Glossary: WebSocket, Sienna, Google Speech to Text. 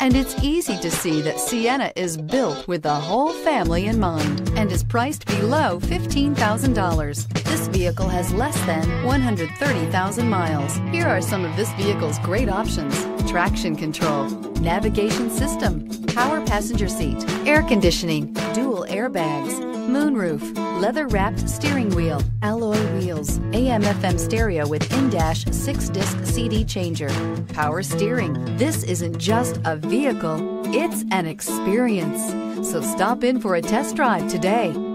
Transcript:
and it's easy to see that Sienna is built with the whole family in mind and is priced below $15,000. This vehicle has less than 130,000 miles. Here are some of this vehicle's great options: traction control, navigation system, power passenger seat, air conditioning, dual airbags, moonroof, leather-wrapped steering wheel, alloy wheels, AM/FM stereo with in-dash 6-disc CD changer, power steering. This isn't just a vehicle, it's an experience. So stop in for a test drive today.